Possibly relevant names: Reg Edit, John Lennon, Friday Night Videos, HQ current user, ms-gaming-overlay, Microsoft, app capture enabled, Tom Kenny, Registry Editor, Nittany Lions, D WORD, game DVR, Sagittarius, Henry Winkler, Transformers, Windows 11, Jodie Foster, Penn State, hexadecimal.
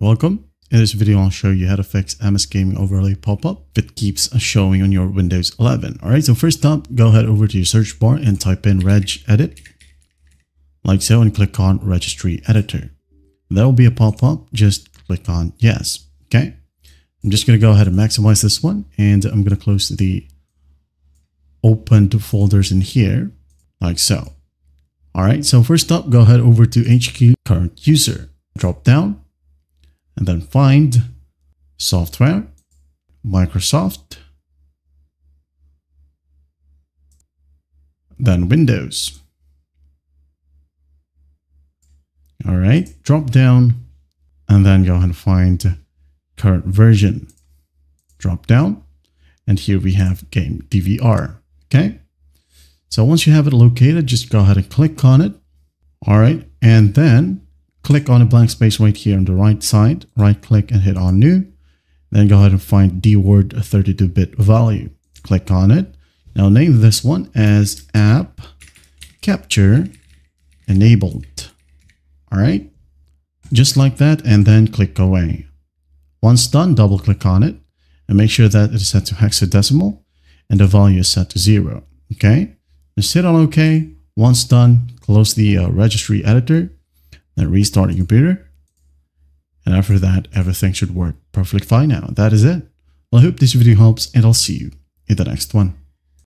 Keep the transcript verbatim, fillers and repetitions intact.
Welcome. In this video, I'll show you how to fix M S Gaming Overlay pop-up that keeps showing on your Windows eleven. All right, so first up, go ahead over to your search bar and type in Reg Edit, like so, and click on Registry Editor. There will be a pop-up. Just click on Yes. Okay. I'm just going to go ahead and maximize this one, and I'm going to close the opened folders in here, like so. All right, so first up, go ahead over to H Q current user. Drop down. And then find software, Microsoft, then Windows. All right, drop down and then go ahead and find current version. Drop down and here we have game D V R. Okay, so once you have it located, just go ahead and click on it. All right, and then click on a blank space right here on the right side, right click and hit on new. Then go ahead and find D WORD thirty-two bit value. Click on it. Now name this one as app capture enabled. All right, just like that, and then click away. Once done, double click on it and make sure that it's set to hexadecimal and the value is set to zero. Okay, just hit on okay. Once done, close the uh, registry editor. Then restart your computer, and after that everything should work perfectly fine. Now that is it. Well, I hope this video helps, and I'll see you in the next one.